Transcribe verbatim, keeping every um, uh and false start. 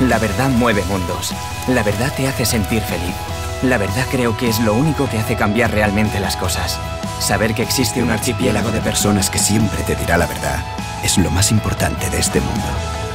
La verdad mueve mundos. La verdad te hace sentir feliz. La verdad creo que es lo único que hace cambiar realmente las cosas. Saber que existe un archipiélago de personas que siempre te dirá la verdad es lo más importante de este mundo.